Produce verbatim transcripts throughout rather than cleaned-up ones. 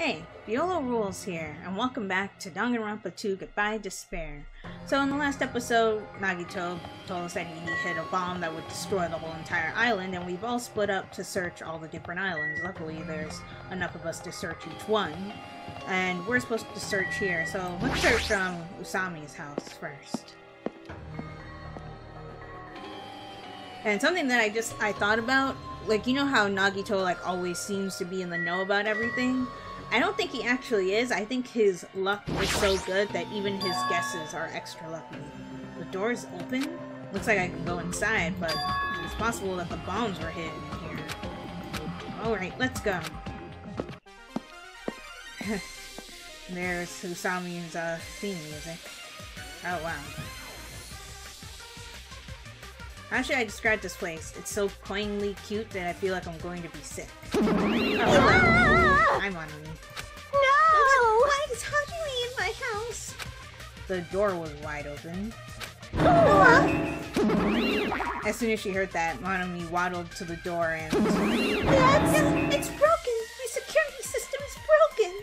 Hey, Viola Rules here, and welcome back to Danganronpa two Goodbye Despair. So in the last episode, Nagito told us that he hit a bomb that would destroy the whole entire island, and we've all split up to search all the different islands. Luckily, there's enough of us to search each one, and we're supposed to search here, so let's search from um, Usami's house first. And something that I just, I thought about, like, you know how Nagito, like, always seems to be in the know about everything? I don't think he actually is. I think his luck is so good that even his guesses are extra lucky. The door's open? Looks like I can go inside, but it's possible that the bombs were hidden here. Alright, let's go. There's Usami's uh, theme music. Oh, wow. How should I describe this place? It's so cloyingly cute that I feel like I'm going to be sick. Oh, ah! I'm on me. No! Why is Hajime in my house? The door was wide open. Oh. As soon as she heard that, Monomi waddled to the door and... That's, it's broken! My security system is broken!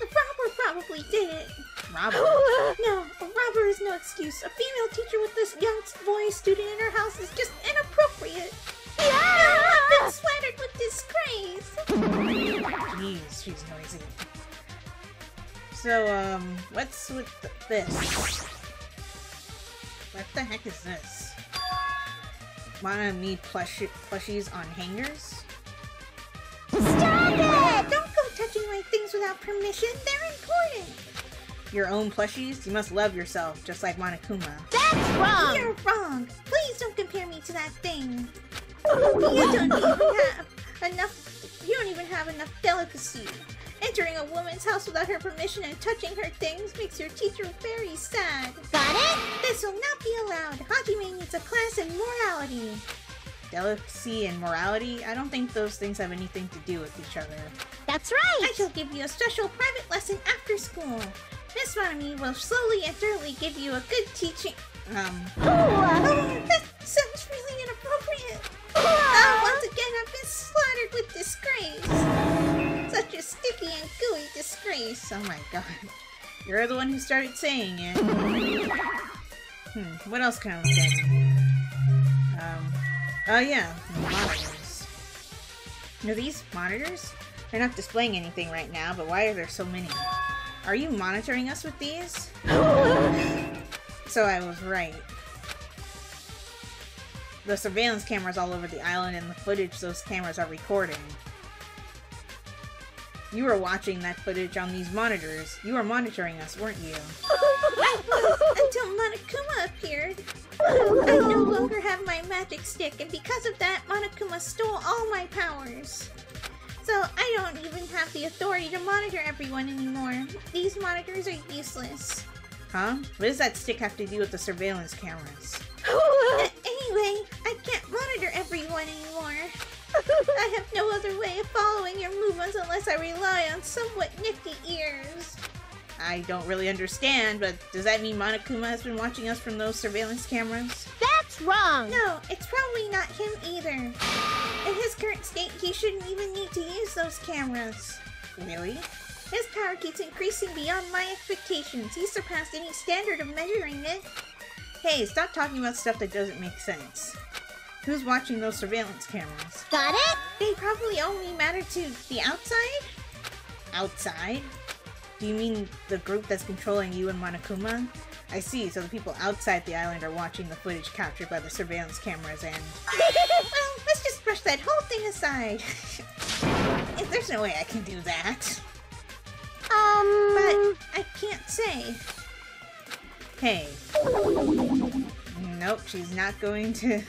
The robber probably did it. Robber? No, a robber is no excuse. A female teacher with this young boy student in her house is just inappropriate. Yeah! I've been sweatered with disgrace. Jeez, she's noisy. So, um, what's with the, this? What the heck is this? Monomi plush plushies on hangers? Stop it! Don't go touching my things without permission. They're important. Your own plushies? You must love yourself, just like Monokuma. That's wrong! You're wrong! Please don't compare me to that thing! You don't even have enough- you don't even have enough delicacy. Entering a woman's house without her permission and touching her things makes your teacher very sad. Got it? This will not be allowed! Hajime needs a class in morality! Delicacy and morality? I don't think those things have anything to do with each other. That's right! I shall give you a special private lesson after school. Miss Monomi will slowly and thoroughly give you a good teaching. Um. Oh, oh, that sounds really inappropriate. Oh, uh, once again, I've been slaughtered with disgrace. Such a sticky and gooey disgrace. Oh my god. You're the one who started saying it. Hmm, what else can I look at? Um. Oh, yeah. Monitors. Are these monitors? They're not displaying anything right now, but why are there so many? Are you monitoring us with these? So I was right. The surveillance cameras all over the island and the footage those cameras are recording. You were watching that footage on these monitors. You were monitoring us, weren't you? I was, until Monokuma appeared. I no longer have my magic stick, and because of that, Monokuma stole all my powers. So, I don't even have the authority to monitor everyone anymore. These monitors are useless. Huh? What does that stick have to do with the surveillance cameras? Uh, anyway, I can't monitor everyone anymore. I have no other way of following your movements unless I rely on somewhat nifty ears. I don't really understand, but does that mean Monokuma has been watching us from those surveillance cameras? That's wrong! No, it's probably not him either. In his current state, he shouldn't even need to use those cameras. Really? His power keeps increasing beyond my expectations. He surpassed any standard of measuring it. Hey, stop talking about stuff that doesn't make sense. Who's watching those surveillance cameras? Got it? They probably only matter to the outside? Outside? Do you mean the group that's controlling you and Monokuma? I see, so the people outside the island are watching the footage captured by the surveillance cameras and... Well, let's just brush that whole thing aside. There's no way I can do that. Um... But I can't say. Hey. Nope, she's not going to...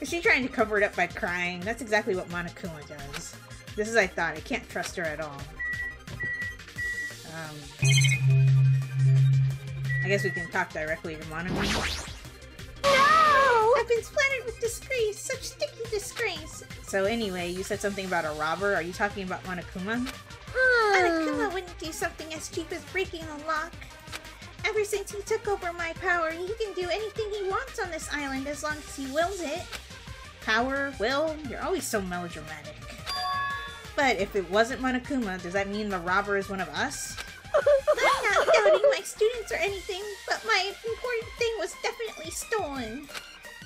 Is she trying to cover it up by crying? That's exactly what Monokuma does. This is I thought. I can't trust her at all. Um, I guess we can talk directly to Monomi. No! I've been splattered with disgrace, such sticky disgrace. So anyway, you said something about a robber. Are you talking about Monokuma? Mm. Monokuma wouldn't do something as cheap as breaking the lock. Ever since he took over my power, he can do anything he wants on this island as long as he wills it. Power, will, you're always so melodramatic. But if it wasn't Monokuma, does that mean the robber is one of us? I'm not doubting my students or anything, but my important thing was definitely stolen.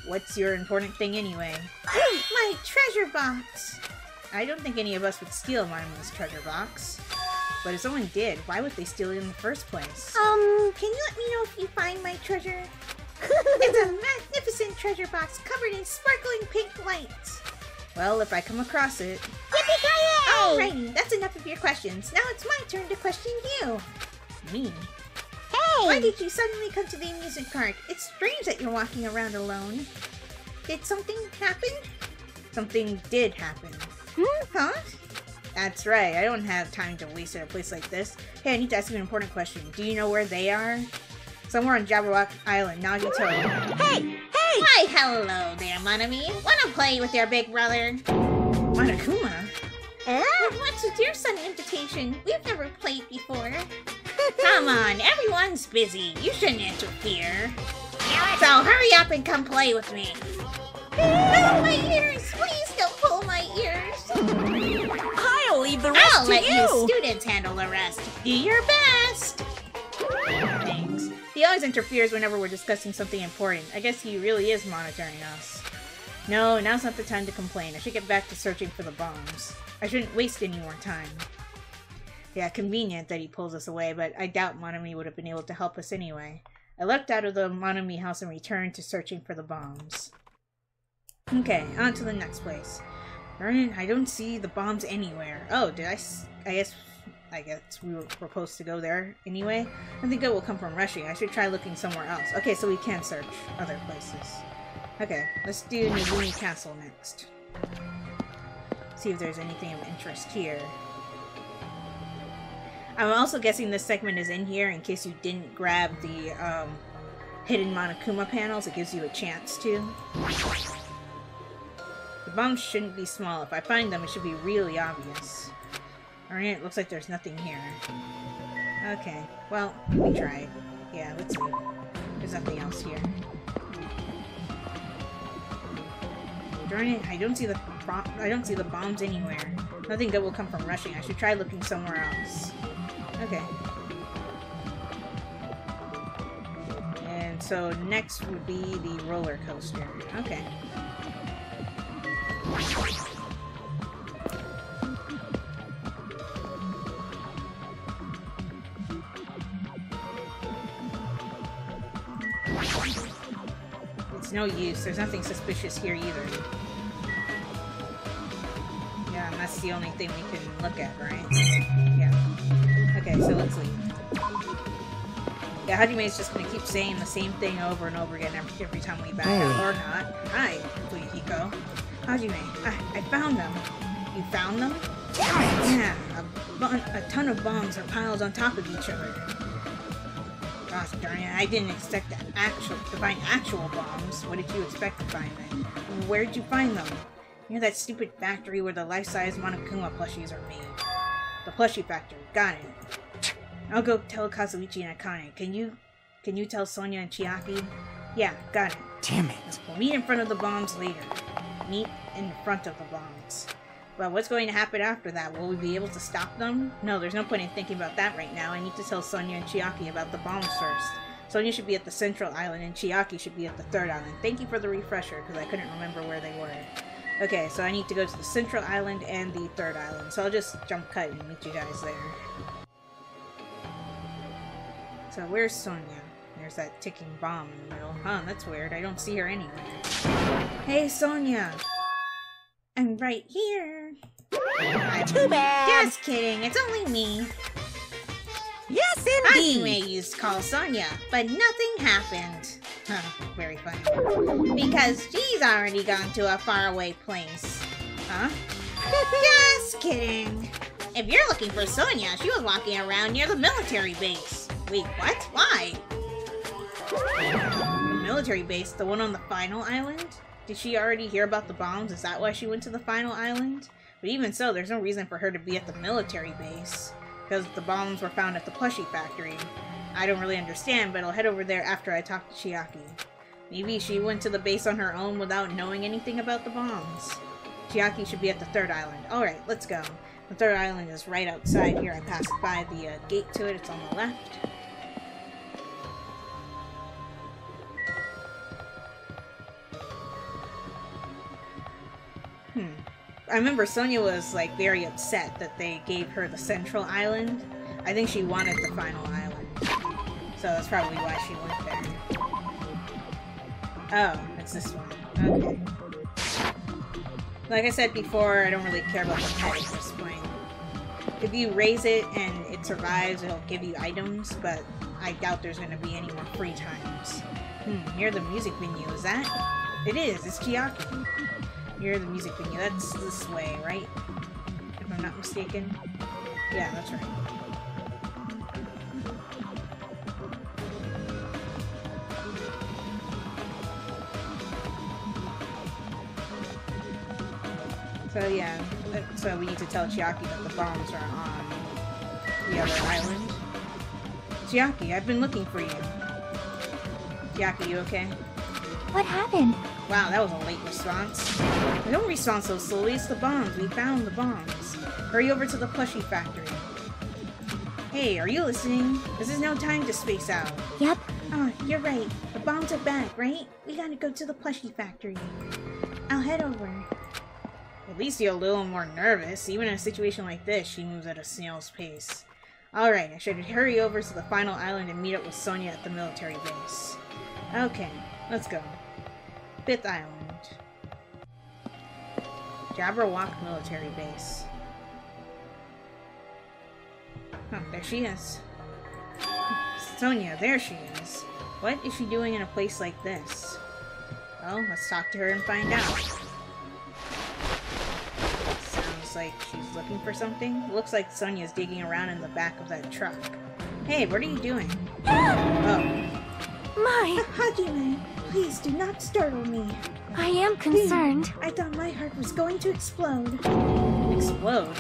What's your important thing anyway? My, my treasure box! I don't think any of us would steal Maima's treasure box. But if someone did, why would they steal it in the first place? Um, can you let me know if you find my treasure? It's a magnificent treasure box covered in sparkling pink lights. Well, if I come across it... Alrighty, that's enough of your questions. Now it's my turn to question you. Me? Hey! Why did you suddenly come to the amusement park? It's strange that you're walking around alone. Did something happen? Something did happen. Hmm? Huh? That's right, I don't have time to waste at a place like this. Hey, I need to ask you an important question. Do you know where they are? Somewhere on Jabberwock Island, Nagito. Hey! Hey! Why, hello there, Monomi. Wanna play with your big brother? Monokuma? Uh? What's with your sudden invitation? We've never played before. Come on, everyone's busy. You shouldn't interfere. So hurry up and come play with me. Oh, my ears! Please don't pull my ears! I'll leave the rest I'll to let you. you students handle the rest. Do your best. Thanks. He always interferes whenever we're discussing something important. I guess he really is monitoring us. No, now's not the time to complain. I should get back to searching for the bombs. I shouldn't waste any more time. Yeah, convenient that he pulls us away, but I doubt Monomi would have been able to help us anyway. I left out of the Monomi house and returned to searching for the bombs. Okay, on to the next place. I don't see the bombs anywhere. Oh, did I... S I guess... I guess we were supposed to go there anyway. I think it will come from rushing. I should try looking somewhere else. Okay, so we can search other places. Okay, let's do Nagini Castle next. See if there's anything of interest here. I'm also guessing this segment is in here in case you didn't grab the um, hidden Monokuma panels. It gives you a chance to. The bombs shouldn't be small. If I find them, it should be really obvious. Alright, it looks like there's nothing here. Okay, well, let me try. Yeah, let's see. There's nothing else here. Darn it, I don't see the I don't see the bombs anywhere. Nothing good will come from rushing. I should try looking somewhere else. Okay. And so next would be the roller coaster. Okay. It's no use. There's nothing suspicious here either. Yeah, and that's the only thing we can look at, right? Yeah. Okay, so let's leave. Yeah, Hajime is just gonna keep saying the same thing over and over again every, every time we back out, or not. Hi, Fuyuhiko. Hajime, I, I found them. You found them? Yeah, a, a ton of bombs are piled on top of each other. Gosh darn it, I didn't expect to, actual, to find actual bombs. What did you expect to find then? Where did you find them? Near that stupid factory where the life-size Monokuma plushies are made. The plushie factory, got it. I'll go tell Kazuichi and Akane. Can you, can you tell Sonia and Chiaki? Yeah, got it. Damn it. We'll meet in front of the bombs later. Meet in front of the bombs. Well, what's going to happen after that? Will we be able to stop them? No, there's no point in thinking about that right now. I need to tell Sonia and Chiaki about the bombs first. Sonia should be at the central island and Chiaki should be at the third island. Thank you for the refresher, because I couldn't remember where they were. Okay, so I need to go to the central island and the third island. So I'll just jump cut and meet you guys there. So where's Sonia? There's that ticking bomb in the middle. Huh, that's weird. I don't see her anywhere. Hey, Sonia! I'm right here. Too bad. Just kidding. It's only me. Yes, indeed. I may use call Sonia, but nothing happened. Huh, very funny. Because she's already gone to a faraway place. Huh? Just kidding. If you're looking for Sonia, she was walking around near the military base. Wait, what? Why? The military base? The one on the final island? Did she already hear about the bombs? Is that why she went to the final island? But even so, there's no reason for her to be at the military base, because the bombs were found at the plushie factory. I don't really understand, but I'll head over there after I talk to Chiaki. Maybe she went to the base on her own without knowing anything about the bombs. Chiaki should be at the third island. Alright, let's go. The third island is right outside here. I passed by the uh, gate to it. It's on the left. Hmm. I remember Sonia was like very upset that they gave her the central island. I think she wanted the final island. So that's probably why she went there. Oh, it's this one. Okay. Like I said before, I don't really care about the pet at this point. If you raise it and it survives, it'll give you items, but I doubt there's going to be any more free times. Hmm, near the music venue, is that? It is, it's Chiaki. Near the music venue, that's this way, right? If I'm not mistaken. Yeah, that's right. So yeah, so we need to tell Chiaki that the bombs are on the other island. Chiaki, I've been looking for you. Chiaki, you okay? What happened? Wow, that was a late response. Don't respond so slowly, it's the bombs. We found the bombs. Hurry over to the plushie factory. Hey, are you listening? This is no time to space out. Yep. Oh, you're right. The bombs are back, right? We gotta go to the plushie factory. I'll head over. At least you're a little more nervous. Even in a situation like this, she moves at a snail's pace. Alright, I should hurry over to the final island and meet up with Sonia at the military base. Okay, let's go. Fifth island. Jabberwock military base. Huh, there she is. Sonia, there she is. What is she doing in a place like this? Well, let's talk to her and find out. Like she's looking for something. Looks like Sonia's digging around in the back of that truck. Hey, what are you doing? Oh. My! Hajime, please do not startle me. I am concerned. I thought my heart was going to explode. Explode?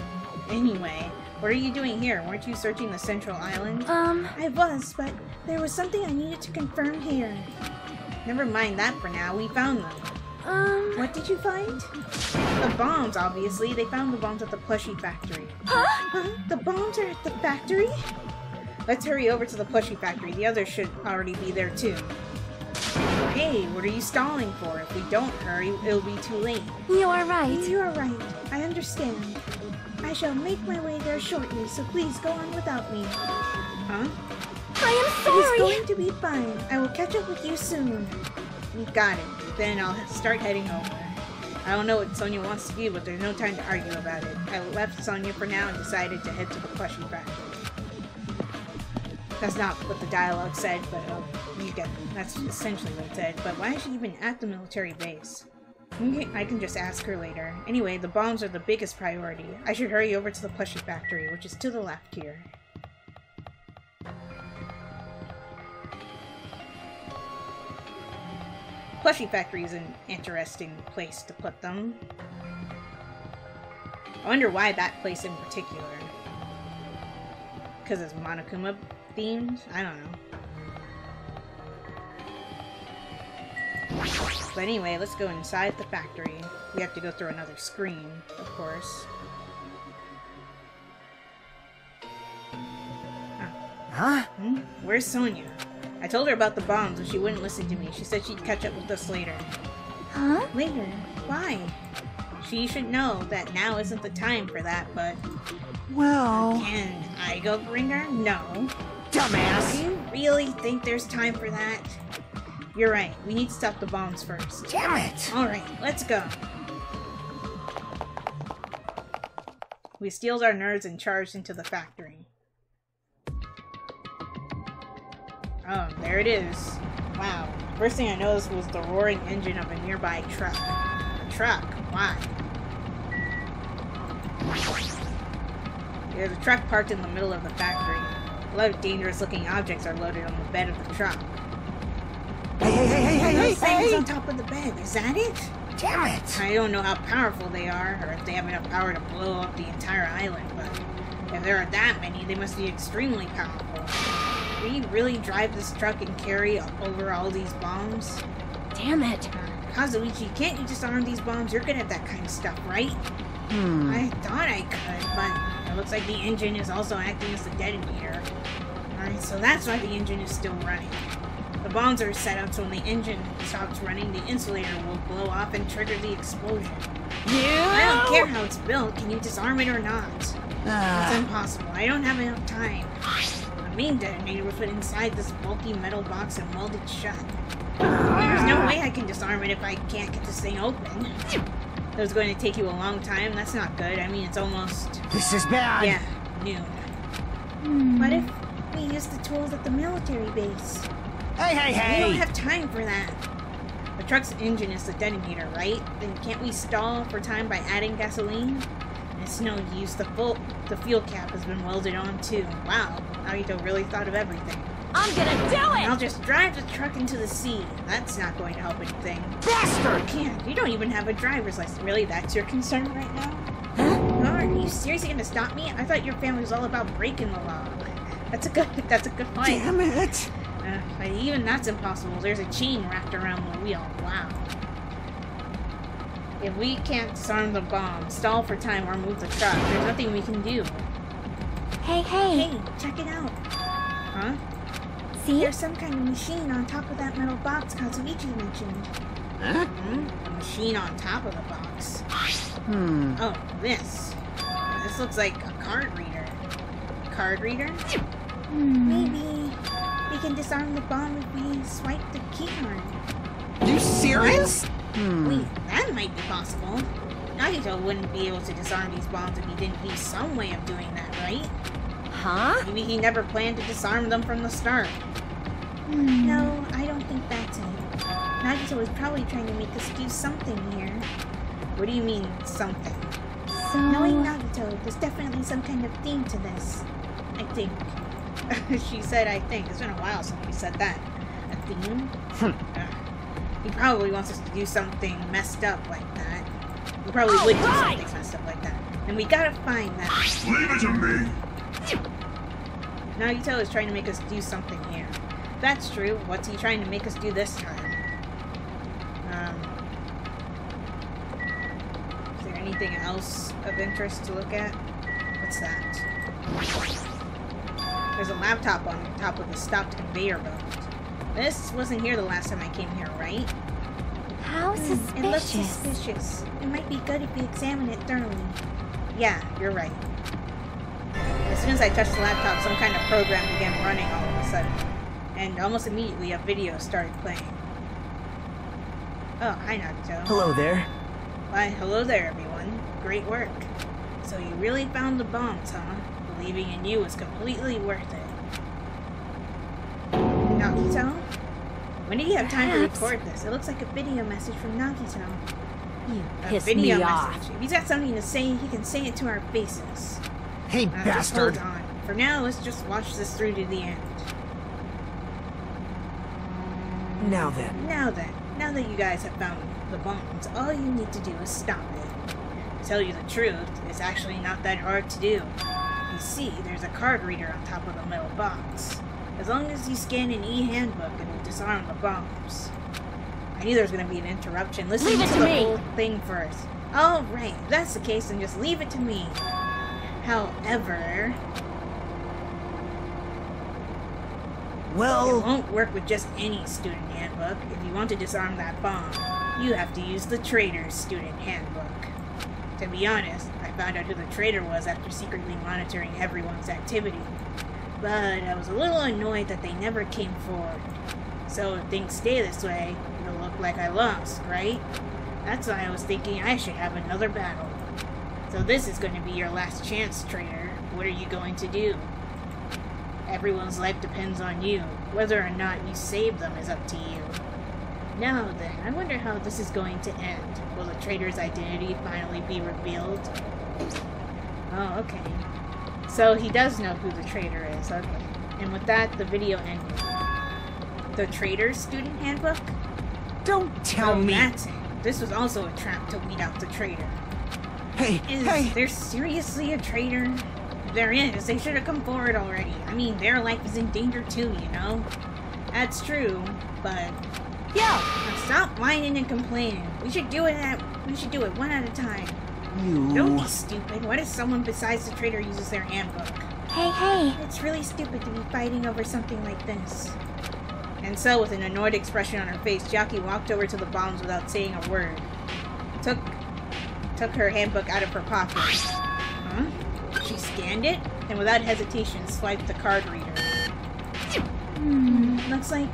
Anyway, what are you doing here? Weren't you searching the central island? Um... I was, but there was something I needed to confirm here. Never mind that for now. We found them. Um... What did you find? The bombs, obviously. They found the bombs at the plushie factory. Huh? Huh? The bombs are at the factory? Let's hurry over to the plushie factory. The others should already be there, too. Hey, what are you stalling for? If we don't hurry, it'll be too late. You are right. You are right. I understand. I shall make my way there shortly, so please go on without me. Huh? I am sorry! It is going to be fine. I will catch up with you soon. You got it. Then I'll start heading over. I don't know what Sonia wants to do, but there's no time to argue about it. I left Sonia for now and decided to head to the plushie factory. That's not what the dialogue said, but uh, you get that's essentially what it said. But why is she even at the military base? I can just ask her later. Anyway, the bombs are the biggest priority. I should hurry over to the plushie factory, which is to the left here. Plushie factory is an interesting place to put them. I wonder why that place in particular. Because it's Monokuma themed? I don't know. But anyway, let's go inside the factory. We have to go through another screen, of course. Huh? Hmm? Where's Sonia? I told her about the bombs, but she wouldn't listen to me. She said she'd catch up with us later. Huh? Later? Why? She should know that now isn't the time for that, but... Well... Can I go bring her? No. Dumbass! Do you really think there's time for that? You're right. We need to stop the bombs first. Damn it! Alright, let's go. We steeled our nerves and charged into the factory. Oh, there it is. Wow. First thing I noticed was the roaring engine of a nearby truck. A truck? Why? There's a truck parked in the middle of the factory. A lot of dangerous looking objects are loaded on the bed of the truck. Hey, hey, hey, hey, hey, hey! Those things on top of the bed, is that it? Damn it! I don't know how powerful they are, or if they have enough power to blow up the entire island, but if there are that many, they must be extremely powerful. Can we really drive this truck and carry over all these bombs? Damn it. Kazuichi, can't you disarm these bombs? You're good at that kind of stuff, right? Hmm. I thought I could, but it looks like the engine is also acting as a detonator. Alright, so that's why the engine is still running. The bombs are set up so when the engine stops running, the insulator will blow off and trigger the explosion. No! I don't care how it's built, can you disarm it or not? Uh. It's impossible, I don't have enough time. The main detonator was put inside this bulky metal box and welded shut. There's no way I can disarm it if I can't get this thing open. It was going to take you a long time, that's not good. I mean, it's almost... This is bad! Yeah, noon. Hmm. What if we use the tools at the military base? Hey, hey, hey! We don't have time for that. The truck's engine is the detonator, right? Then can't we stall for time by adding gasoline? It's no use. The full, the fuel cap has been welded on, too. Wow, Nagito really thought of everything. I'm gonna do it! I'll just drive the truck into the sea. That's not going to help anything. Bastard! You can't. You don't even have a driver's license. Really, that's your concern right now? Huh? Are you seriously gonna stop me? I thought your family was all about breaking the law. That's a good, that's a good point. Damn it! Uh, but even that's impossible. There's a chain wrapped around the wheel. Wow. If we can't disarm the bomb, stall for time, or move the truck, there's nothing we can do. Hey, hey! Hey, check it out. Huh? See? There's some kind of machine on top of that metal box Kazuichi mentioned. Huh? Mm-hmm. A machine on top of the box. Hmm. Oh, this. This looks like a card reader. Card reader? Hmm. Maybe we can disarm the bomb if we swipe the keycard. Are you serious? What? Hmm. Wait, that might be possible. Nagito wouldn't be able to disarm these bombs if he didn't use some way of doing that, right? Huh? Maybe he never planned to disarm them from the start. Hmm. No, I don't think that's it. Nagito was probably trying to make us do something here. What do you mean, something? So... Knowing Nagito, there's definitely some kind of theme to this. I think. She said, I think. It's been a while since we said that. A theme? Hmm. He probably wants us to do something messed up like that. We probably would do something messed up like that. And we gotta find that. Leave it to me! Nagito is trying to make us do something here. If that's true, what's he trying to make us do this time? Um... Is there anything else of interest to look at? What's that? There's a laptop on the top of the stopped conveyor belt. This wasn't here the last time I came here, right? How suspicious. Mm, it looks suspicious. It might be good if we examine it thoroughly. Yeah, you're right. As soon as I touched the laptop, some kind of program began running all of a sudden. And almost immediately, a video started playing. Oh, hi, Nagito. Hello there. Why, hello there, everyone. Great work. So you really found the bombs, huh? Believing in you was completely worth it. Nagito? When did you have time Perhaps. to record this? It looks like a video message from Nagito. You a video me off. message. If he's got something to say, he can say it to our faces. Hey, uh, bastard! Just hold on. For now, let's just watch this through to the end. Now then. Now then. Now that you guys have found the bombs, all you need to do is stop it. To tell you the truth, it's actually not that hard to do. You see, there's a card reader on top of the metal box. As long as you scan an e-handbook, it will disarm the bombs. I knew there was going to be an interruption. Listen leave to, to the whole thing first. All right, if that's the case, then just leave it to me. However... Well... It won't work with just any student handbook. If you want to disarm that bomb, you have to use the traitor's student handbook. To be honest, I found out who the traitor was after secretly monitoring everyone's activity. But I was a little annoyed that they never came forward. So if things stay this way, it'll look like I lost, right? That's why I was thinking I should have another battle. So this is going to be your last chance, traitor. What are you going to do? Everyone's life depends on you. Whether or not you save them is up to you. Now then, I wonder how this is going to end. Will the traitor's identity finally be revealed? Oh, okay. So he does know who the traitor is, okay. And with that, the video ended. The traitor's student handbook? Don't tell so me! That's it. This was also a trap to weed out the traitor. Hey, is hey! Is there seriously a traitor? There is. They should have come forward already. I mean, their life is in danger too, you know? That's true, but... Yeah! Stop whining and complaining. We should do it at... We should do it one at a time. you. Don't be stupid. What if someone besides the trader uses their handbook? Hey, hey. It's really stupid to be fighting over something like this. And so, with an annoyed expression on her face, Chiaki walked over to the bombs without saying a word. Took, took her handbook out of her pocket. Huh? She scanned it, and without hesitation, swiped the card reader. Hmm, looks like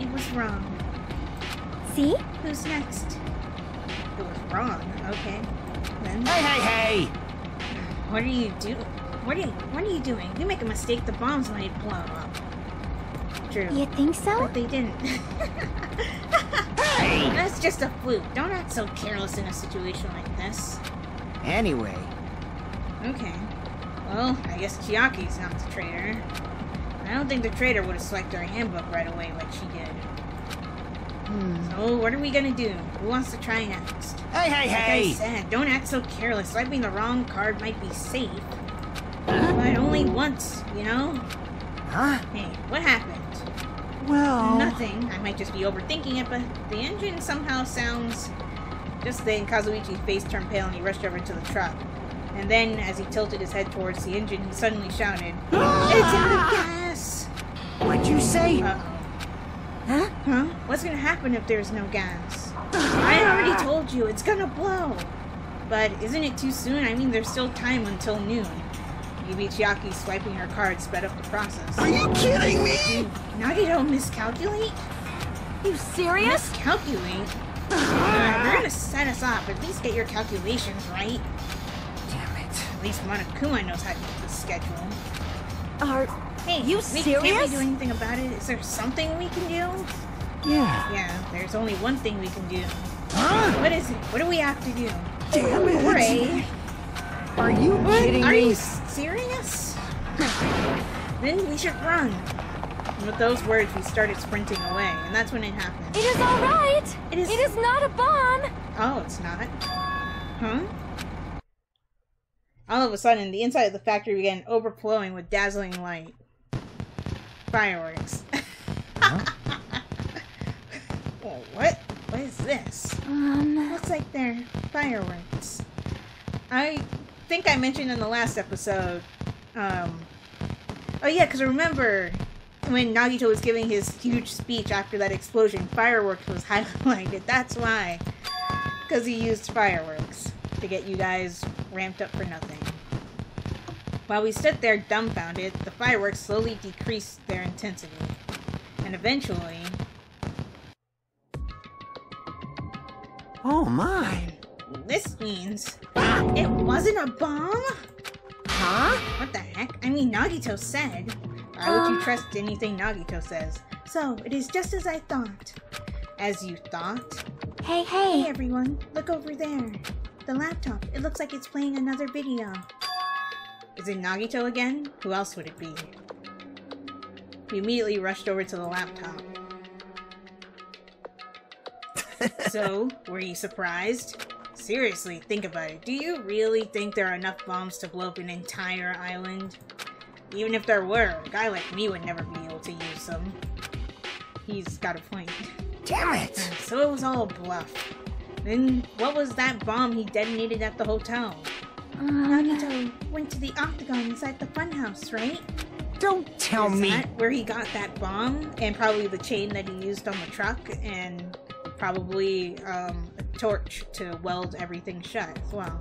it was wrong. See? Who's next? It was wrong, okay. Then... Hey, hey, hey! What are you do? What are you, what are you doing? You make a mistake, the bombs might blow up. True. You think so? But they didn't. Hey! That's just a fluke. Don't act so careless in a situation like this. Anyway. Okay. Well, I guess Chiaki's not the traitor. I don't think the traitor would have swiped her handbook right away like she did. Hmm. So, what are we gonna do? Who wants to try next? Hey, hey, like hey! I said, don't act so careless. Swiping the wrong card might be safe. Huh? But only once, you know? Huh? Hey, what happened? Well... Nothing. I might just be overthinking it, but the engine somehow sounds... Just then, Kazuichi's face turned pale and he rushed over to the truck. And then, as he tilted his head towards the engine, he suddenly shouted, It's out of gas! What'd you say? Uh-oh. Huh? Huh? What's gonna happen if there's no gas? I already told you, it's gonna blow! But isn't it too soon? I mean, there's still time until noon. Maybe Chiaki swiping her card sped up the process. Are you kidding me? Did Nagito miscalculate? You serious? Miscalculate? Uh, you're gonna set us up. At least get your calculations right. Damn it. At least Monokuma knows how to keep the schedule. Are hey, you serious? Can't we do anything about it? Is there something we can do? Yeah. Yeah, there's only one thing we can do. Huh? What is it? What do we have to do? Damn it. Hooray. Are you kidding Are me? Are you serious? Then we should run. And with those words, we started sprinting away, and that's when it happened. It is all right. It is. It is not a bomb. Oh, it's not. Huh? All of a sudden, the inside of the factory began overflowing with dazzling light. Fireworks. Huh? Well, what? What is this? Um. Looks like they're fireworks. I think I mentioned in the last episode, um, oh yeah, because remember when Nagito was giving his huge speech after that explosion, fireworks was highlighted. That's why, because he used fireworks to get you guys ramped up for nothing. While we stood there dumbfounded, the fireworks slowly decreased their intensity, and eventually... Oh my! This means it wasn't a bomb? Huh? What the heck? I mean, Nagito said. Why would you trust anything Nagito says? So, it is just as I thought. As you thought? Hey, hey! Hey, everyone. Look over there. The laptop. It looks like it's playing another video. Is it Nagito again? Who else would it be? We immediately rushed over to the laptop. So, were you surprised? Seriously, think about it. Do you really think there are enough bombs to blow up an entire island? Even if there were, a guy like me would never be able to use them. He's got a point. Damn it! So it was all a bluff. Then what was that bomb he detonated at the hotel? Um, Nagito went to the octagon inside the funhouse, right? Don't tell me! Is that where he got that bomb? And probably the chain that he used on the truck, and probably, um... torch to weld everything shut as well.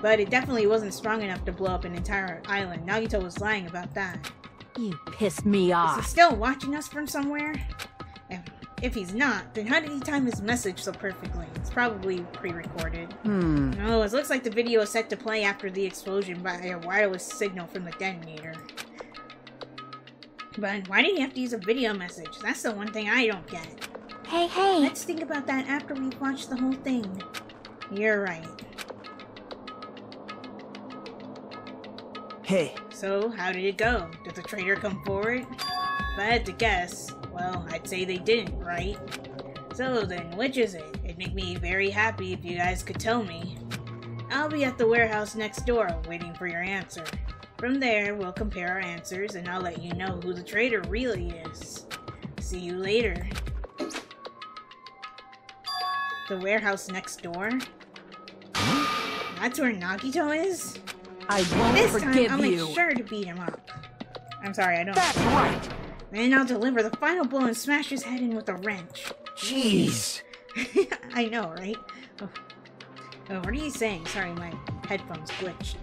But it definitely wasn't strong enough to blow up an entire island. Nagito was lying about that. You pissed me off. Is he still watching us from somewhere? If, if he's not, then how did he time his message so perfectly? It's probably pre-recorded. Hmm. No, it looks like the video is set to play after the explosion by a wireless signal from the detonator. But why did he have to use a video message? That's the one thing I don't get. Hey, hey! Let's think about that after we've watched the whole thing. You're right. Hey. So, how did it go? Did the traitor come forward? If I had to guess, well, I'd say they didn't, right? So then, which is it? It'd make me very happy if you guys could tell me. I'll be at the warehouse next door, waiting for your answer. From there, we'll compare our answers, and I'll let you know who the traitor really is. See you later. The warehouse next door? that's where Nagito is? I won't this forgive time, I'll make you. sure to beat him up. I'm sorry, I don't. That's right. Then I'll deliver the final blow and smash his head in with a wrench. Jeez. I know, right? Oh. Oh, what are you saying? Sorry, my headphones glitched.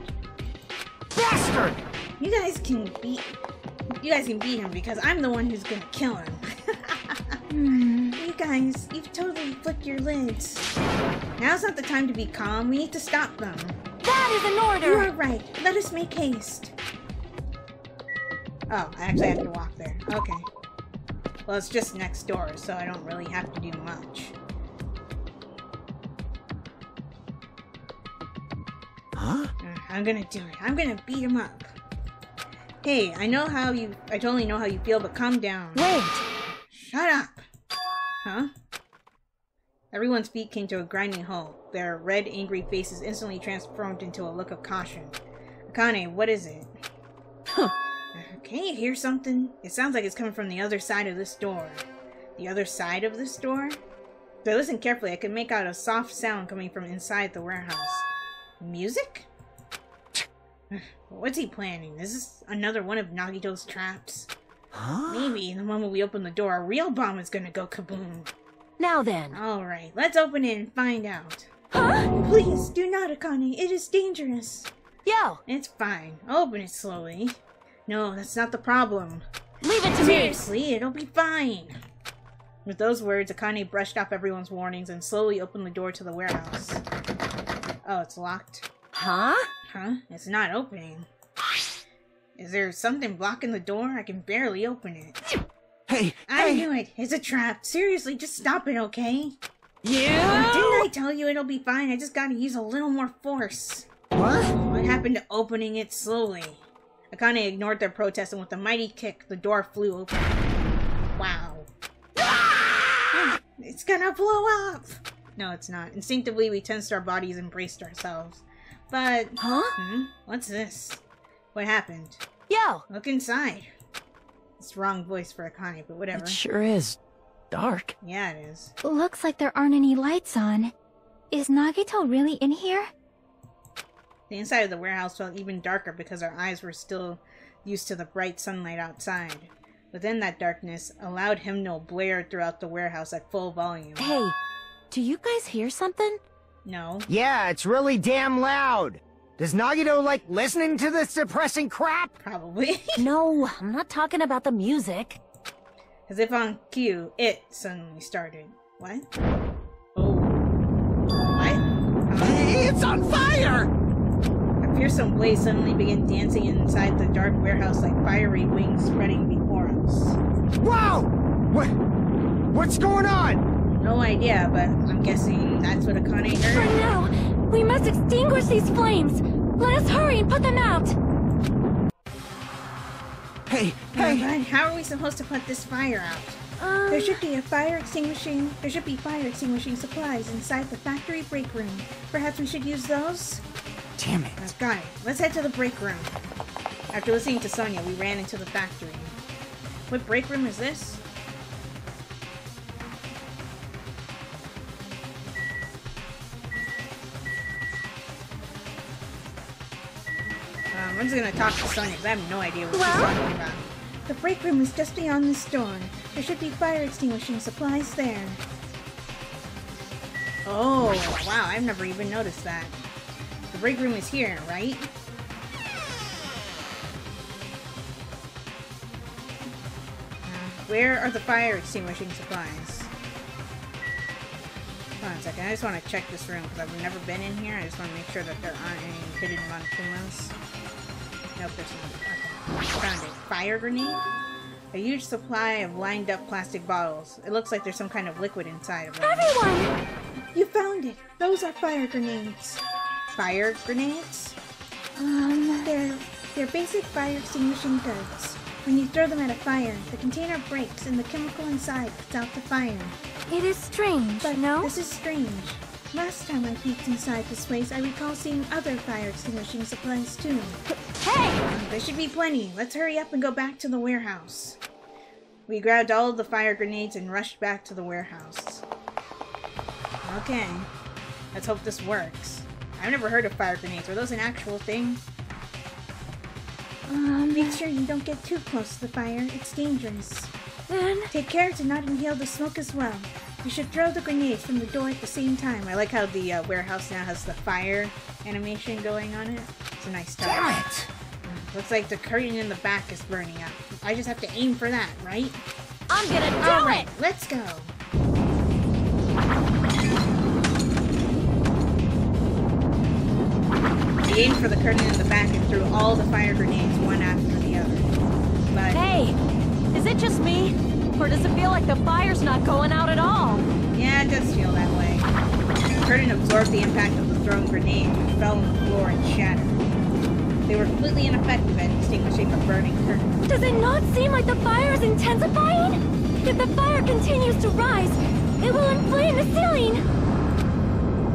Bastard! You guys can beat. You guys can beat him because I'm the one who's gonna kill him. Hmm. You guys, you've totally flipped your lids. Now's not the time to be calm. We need to stop them. That is an order! You are right. Let us make haste. Oh, I actually have to walk there. Okay. Well, it's just next door, so I don't really have to do much. Huh? I'm gonna do it. I'm gonna beat him up. Hey, I know how you- I totally know how you feel, but calm down. Wait! Shut up! Huh? Everyone's feet came to a grinding halt. Their red, angry faces instantly transformed into a look of caution. Akane, what is it? Huh. Can't you hear something? It sounds like it's coming from the other side of this door. The other side of this door? If I listen carefully, I could make out a soft sound coming from inside the warehouse. Music? What's he planning? Is this another one of Nagito's traps? Huh? Maybe in the moment we open the door, a real bomb is gonna go kaboom. Now then. Alright, let's open it and find out. Huh? Please, do not, Akane. It is dangerous. Yo! It's fine. Open it slowly. No, that's not the problem. Leave it to Seriously, me! Seriously, it'll be fine. With those words, Akane brushed off everyone's warnings and slowly opened the door to the warehouse. Oh, it's locked. Huh? Huh? It's not opening. Is there something blocking the door? I can barely open it. Hey, I hey. knew it. It's a trap. Seriously, just stop it, okay? Yeah. Oh, didn't I tell you it'll be fine? I just gotta use a little more force. What? What happened to opening it slowly? Akane ignored their protest, and with a mighty kick, the door flew open. Wow. Ah! It's gonna blow up! No, it's not. Instinctively, we tensed our bodies and braced ourselves. But... Huh? Hmm, what's this? What happened? Yo! Look inside. It's the wrong voice for Akane, but whatever. It sure is dark. Yeah, it is. Looks like there aren't any lights on. Is Nagito really in here? The inside of the warehouse felt even darker because our eyes were still used to the bright sunlight outside. Within that darkness, a loud hymnal blared throughout the warehouse at full volume. Hey, do you guys hear something? No. Yeah, it's really damn loud. Does Nagito like listening to this depressing crap? Probably. No, I'm not talking about the music. As if on cue, it suddenly started. What? Oh. What? Oh. It's on fire! A fearsome blaze suddenly began dancing inside the dark warehouse like fiery wings spreading before us. Whoa! What? What's going on? No idea, but I'm guessing that's what Akane heard. For now, we must extinguish these flames! Let us hurry and put them out! Hey, hey! Oh, how are we supposed to put this fire out? Um, there should be a fire extinguishing... There should be fire extinguishing supplies inside the factory break room. Perhaps we should use those? Damn it. That's got it. Let's head to the break room. After listening to Sonia, we ran into the factory. What break room is this? I'm just gonna talk to Sonia because I have no idea what well? she's talking about. The break room is just beyond this door. There should be fire extinguishing supplies there. Oh, wow, I've never even noticed that. The break room is here, right? Uh, where are the fire extinguishing supplies? Hold on a second, I just want to check this room because I've never been in here. I just want to make sure that there aren't any hidden Monokumas. Nope, there's not. Okay. Found it. Fire grenade? A huge supply of lined up plastic bottles. It looks like there's some kind of liquid inside of them. Everyone! You found it! Those are fire grenades. Fire grenades? Um, they're, they're basic fire extinguishing goods. When you throw them at a fire, the container breaks and the chemical inside puts out the fire. It is strange, but no? This is strange. Last time I peeked inside this place, I recall seeing other fire extinguishing supplies too. Hey! There should be plenty. Let's hurry up and go back to the warehouse. We grabbed all of the fire grenades and rushed back to the warehouse. Okay. Let's hope this works. I've never heard of fire grenades. Are those an actual thing? Um, make sure you don't get too close to the fire. It's dangerous. Then take care to not inhale the smoke as well. You should throw the grenades from the door at the same time. I like how the uh, warehouse now has the fire animation going on it. It's a nice touch. Damn it! Looks like the curtain in the back is burning up. I just have to aim for that, right? I'm gonna do it! All right, let's go! I aimed for the curtain in the back and threw all the fire grenades one after the other. But hey! Is it just me? Or does it feel like the fire's not going out at all? Yeah, it does feel that way. The curtain absorbed the impact of the thrown grenade, which fell on the floor and shattered. They were completely ineffective at extinguishing the burning curtain. Does it not seem like the fire is intensifying? If the fire continues to rise, it will inflame the ceiling!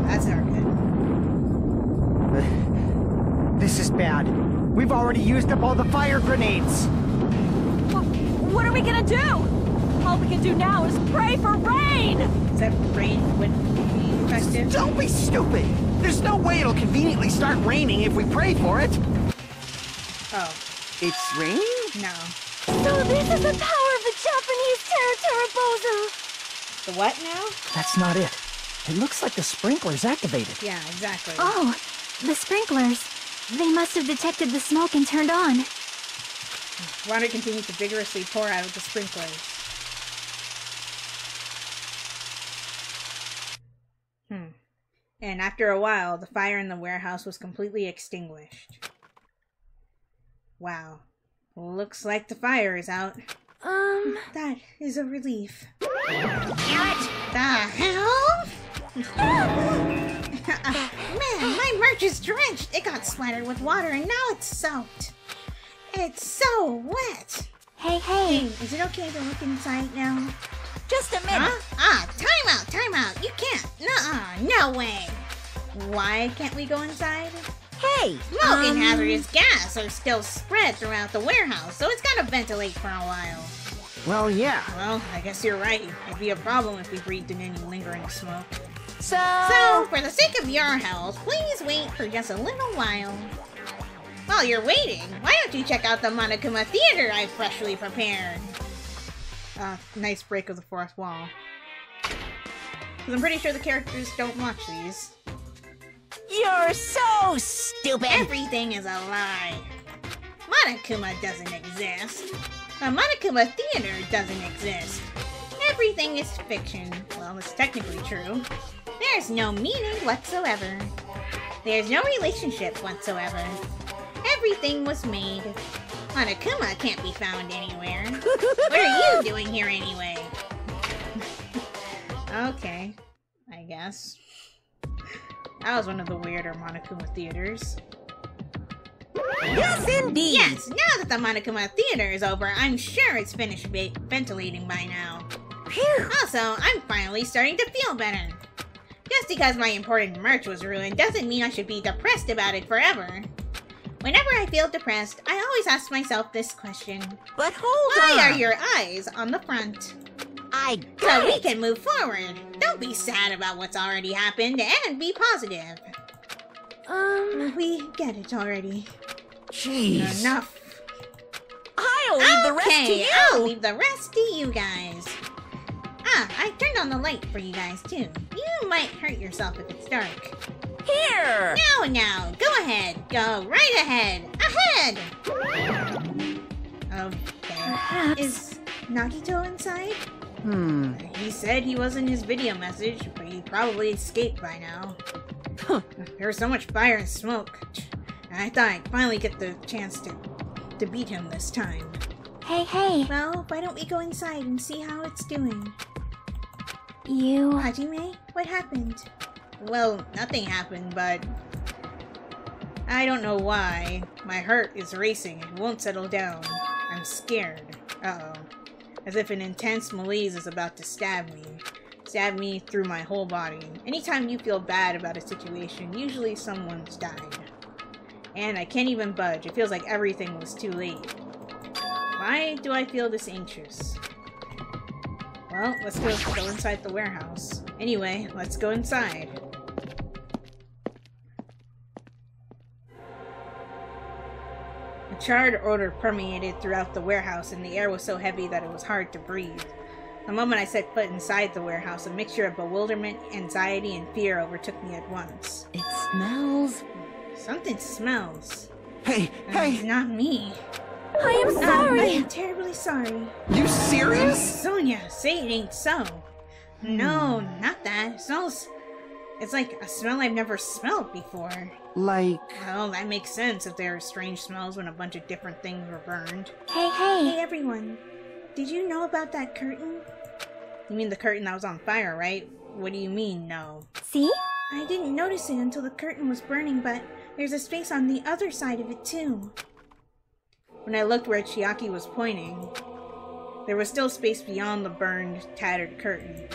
That's not good. This is bad. We've already used up all the fire grenades! Well, what are we gonna do? All we can do now is pray for rain! Is that rain wouldn't be effective? Don't be stupid! There's no way it'll conveniently start raining if we pray for it! Oh. It's raining? No. So this is the power of the Japanese Terra-Terra-Bozo! The what now? That's not it. It looks like the sprinkler's activated. Yeah, exactly. Oh, the sprinklers. They must have detected the smoke and turned on. Water continues to vigorously pour out of the sprinklers. And after a while, the fire in the warehouse was completely extinguished. Wow. Looks like the fire is out. Um... That is a relief. What the hell? Man, my merch is drenched! It got splattered with water and now it's soaked. It's so wet! Hey, hey! Hey, is it okay to look inside now? Just a minute! Huh? Ah, time out, time out! You can't! Nuh-uh, no way! Why can't we go inside? Hey! Smoke um... and hazardous gas are still spread throughout the warehouse, so it's gotta ventilate for a while. Well, yeah. Well, I guess you're right. It'd be a problem if we breathed in any lingering smoke. So... So, for the sake of your health, please wait for just a little while. While you're waiting, why don't you check out the Monokuma Theater I freshly prepared? Uh, nice break of the fourth wall. Because I'm pretty sure the characters don't watch these. You're so stupid! Everything is a lie. Monokuma doesn't exist. The Monokuma Theater doesn't exist. Everything is fiction. Well, it's technically true. There's no meaning whatsoever. There's no relationship whatsoever. Everything was made. Monokuma can't be found anywhere. What are you doing here anyway? Okay, I guess. That was one of the weirder Monokuma theaters. Yes, indeed! Yes, now that the Monokuma Theater is over, I'm sure it's finished ventilating by now. Phew. Also, I'm finally starting to feel better. Just because my important merch was ruined doesn't mean I should be depressed about it forever. Whenever I feel depressed, I always ask myself this question. But hold on! Why are your eyes on the front? I got it! So we can move forward. Don't be sad about what's already happened and be positive. Um, we get it already. Jeez. Enough. I'll leave the rest to you! Okay, I'll leave the rest to you guys. Ah, I turned on the light for you guys too. You might hurt yourself if it's dark. Here! Now, now, go ahead. Go right ahead. Ahead! Oh, okay. Is Nagito inside? Hmm. He said he was in his video message, but he probably escaped by now. Huh. There was so much fire and smoke. I thought I'd finally get the chance to, to beat him this time. Hey, hey. Well, why don't we go inside and see how it's doing? You... Hajime, what happened? Well, nothing happened, but I don't know why. My heart is racing and won't settle down. I'm scared. Uh-oh. As if an intense malaise is about to stab me. Stab me through my whole body. Anytime you feel bad about a situation, usually someone's died. And I can't even budge. It feels like everything was too late. Why do I feel this anxious? Well, let's go, go inside the warehouse. Anyway, let's go inside. A charred odor permeated throughout the warehouse, and the air was so heavy that it was hard to breathe. The moment I set foot inside the warehouse, a mixture of bewilderment, anxiety, and fear overtook me at once. It smells... Something smells. Hey, and hey! It's not me. I am sorry! Uh, I am terribly sorry. You serious? Sonia, say it ain't so. No, not that. It smells... It's like a smell I've never smelled before. Like... Well, that makes sense if there are strange smells when a bunch of different things were burned. Hey, hey! Hey, everyone. Did you know about that curtain? You mean the curtain that was on fire, right? What do you mean, no? See? I didn't notice it until the curtain was burning, but there's a space on the other side of it, too. When I looked where Chiaki was pointing, there was still space beyond the burned, tattered curtain.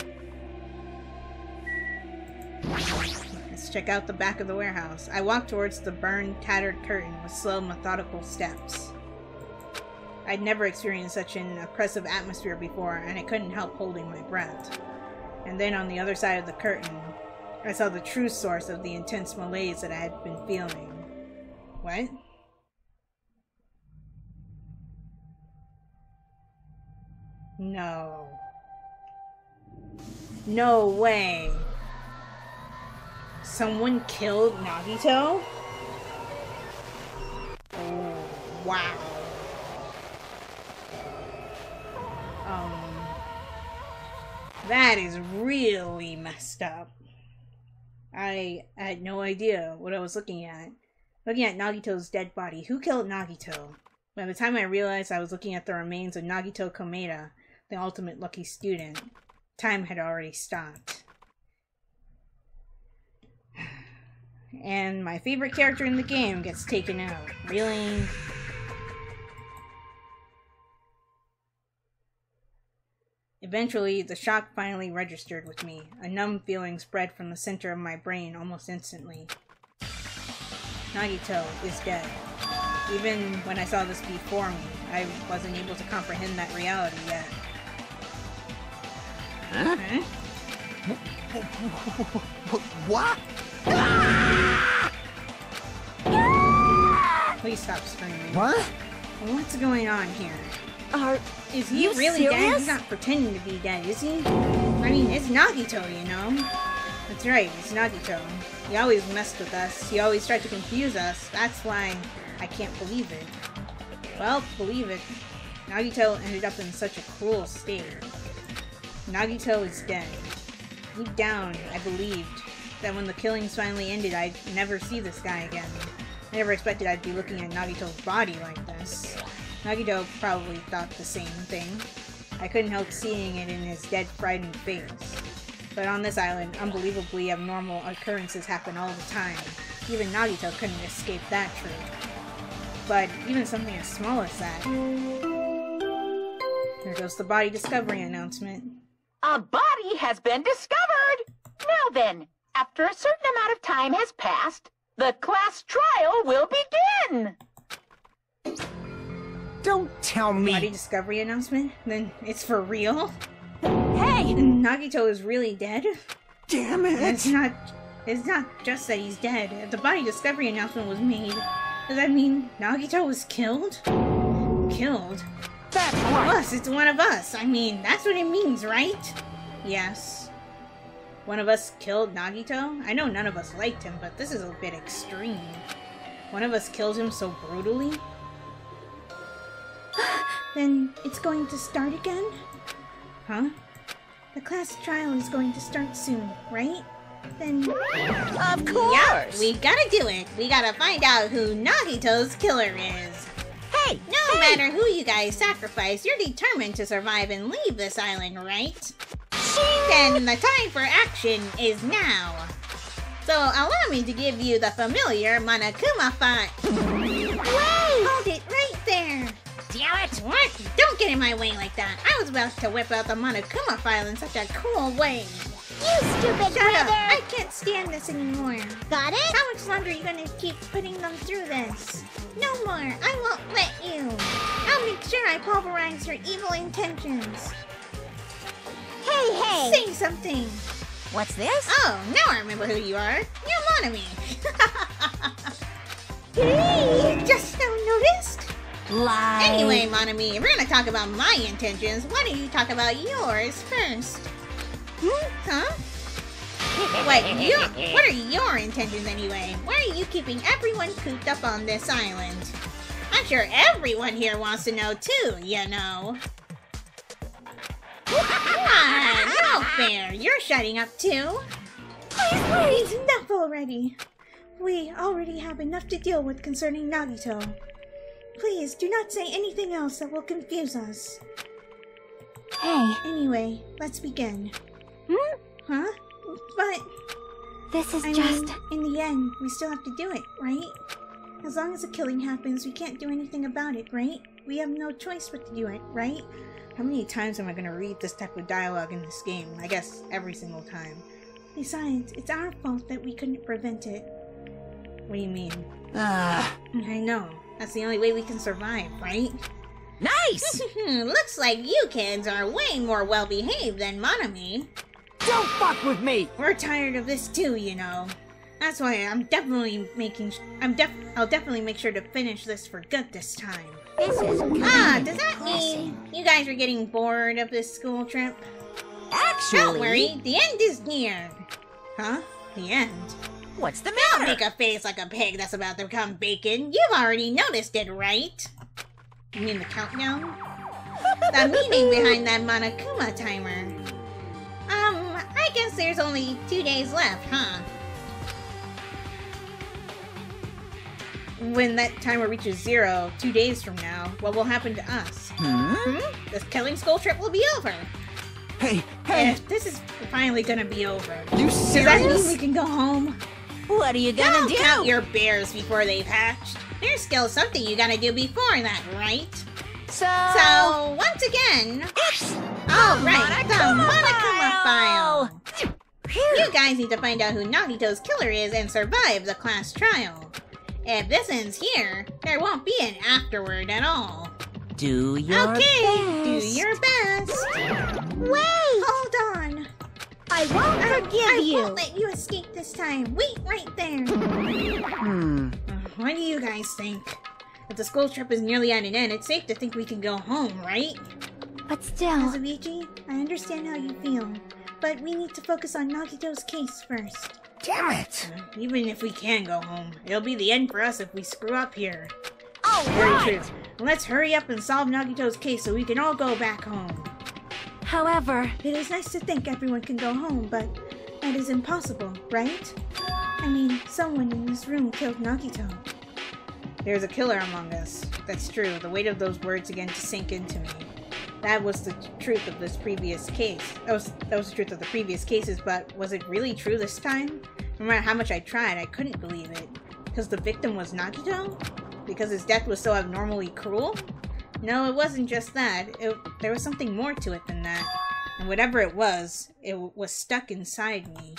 Let's check out the back of the warehouse. I walked towards the burned, tattered curtain with slow, methodical steps. I'd never experienced such an oppressive atmosphere before, and I couldn't help holding my breath. And then on the other side of the curtain, I saw the true source of the intense malaise that I had been feeling. What? No. No way. Someone killed Nagito? Oh, wow. Um, that is really messed up. I had no idea what I was looking at. Looking at Nagito's dead body. Who killed Nagito? By the time I realized I was looking at the remains of Nagito Komaeda, the ultimate lucky student, time had already stopped. And my favorite character in the game gets taken out. Really? Eventually, the shock finally registered with me. A numb feeling spread from the center of my brain almost instantly. Nagito is dead. Even when I saw this before me, I wasn't able to comprehend that reality yet. Huh? Huh? What? Please stop screaming. What? What's going on here? Are is he really serious? Dead? He's not pretending to be dead, is he? I mean, it's Nagito, you know? That's right, it's Nagito. He always messed with us. He always tried to confuse us. That's why I can't believe it. Well, believe it. Nagito ended up in such a cruel state. Nagito is dead. Deep down, I believed that when the killings finally ended, I'd never see this guy again. I never expected I'd be looking at Nagito's body like this. Nagito probably thought the same thing. I couldn't help seeing it in his dead, frightened face. But on this island, unbelievably abnormal occurrences happen all the time. Even Nagito couldn't escape that truth. But even something as small as that... There goes the body discovery announcement. A body has been discovered! Now then, after a certain amount of time has passed, the class trial will begin! Don't tell me! Body discovery announcement? Then it's for real? Hey! Nagito is really dead? Damn it! It's not, it's not just that he's dead. If the body discovery announcement was made, does that mean Nagito was killed? Killed? That's one of us! It's one of us! I mean, that's what it means, right? Yes. One of us killed Nagito? I know none of us liked him, but this is a bit extreme. One of us killed him so brutally? Then it's going to start again? Huh? The class trial is going to start soon, right? Then... Of course! Yep, we gotta do it! We gotta find out who Nagito's killer is! Hey! No hey. matter who you guys sacrifice, you're determined to survive and leave this island, right? Then the time for action is now. So allow me to give you the familiar Monokuma font. Wait! Hold it right there. Damn it! What? Don't get in my way like that. I was about to whip out the Monokuma file in such a cool way. You stupid Shut up. I can't stand this anymore. Got it? How much longer are you gonna keep putting them through this? No more. I won't let you. I'll make sure I pulverize your evil intentions. Hey, hey! Say something! What's this? Oh, now I remember who you are. You're Monomi! Hey! You just now noticed? Lie. Anyway, Monomi, if we're gonna talk about my intentions, why don't you talk about yours first? Hmm? Huh? Wait, you, what are your intentions anyway? Why are you keeping everyone cooped up on this island? I'm sure everyone here wants to know too, you know. What? No fair, you're shutting up too. Please wait, enough already. We already have enough to deal with concerning Nagito. Please do not say anything else that will confuse us. Hey. Anyway, let's begin. Hmm? Huh? But this is I just mean, in the end, we still have to do it, right? As long as a killing happens, we can't do anything about it, right? We have no choice but to do it, right? How many times am I gonna read this type of dialogue in this game? I guess every single time. Besides, it's our fault that we couldn't prevent it. What do you mean? Uh. I know. That's the only way we can survive, right? Nice! Looks like you kids are way more well-behaved than Monomi. Don't fuck with me! We're tired of this too, you know. That's why I'm definitely making... I'm def I'll definitely make sure to finish this for good this time. This is ah, does that mean you guys are getting bored of this school trip? Actually... Don't worry, the end is near. Huh? The end? What's the matter? Don't make a face like a pig that's about to become bacon. You've already noticed it, right? You mean the countdown? The meaning behind that Monokuma timer. Um, I guess there's only two days left, huh? When that timer reaches zero, two days from now, what will happen to us? Hmm? Hmm? This killing school trip will be over. Hey, hey! Yeah, this is finally gonna be over. You serious? Does that mean we can go home? What are you gonna Don't do? Don't count your bears before they've hatched. There's still something you gotta do before that, right? So... So, once again... It's... Alright, the Monokuma file! You guys need to find out who Nagito's killer is and survive the class trial. If this ends here, there won't be an afterward at all. Do your okay, best. do your best. Wait! Hold on. I won't I, forgive I you. I won't let you escape this time. Wait right there. Hmm. What do you guys think? If the school trip is nearly at an end, it's safe to think we can go home, right? But still... Kazuichi, I understand how you feel, but we need to focus on Nagito's case first. Damn it! Even if we can go home, it'll be the end for us if we screw up here. All right! Let's hurry up and solve Nagito's case so we can all go back home. However... It is nice to think everyone can go home, but that is impossible, right? I mean, someone in this room killed Nagito. There's a killer among us. That's true. The weight of those words began to sink into me. That was the truth of this previous case. That was, that was the truth of the previous cases, but was it really true this time? No matter how much I tried, I couldn't believe it. Because the victim was Nagito? Because his death was so abnormally cruel? No, it wasn't just that. It, there was something more to it than that. And whatever it was, it was stuck inside me.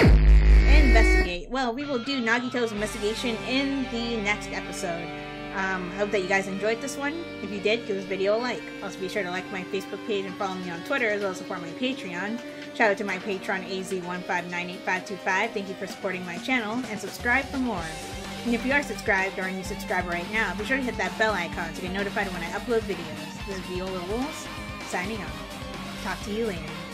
Investigate. Well, we will do Nagito's investigation in the next episode. Um, I hope that you guys enjoyed this one. If you did, give this video a like. Also be sure to like my Facebook page and follow me on Twitter, as well as support my Patreon. Shout out to my Patreon A Z one five nine eight five two five. Thank you for supporting my channel, and subscribe for more. And if you are subscribed or a new subscriber right now, be sure to hit that bell icon to get notified when I upload videos. This is Viola Rules, signing off. Talk to you later.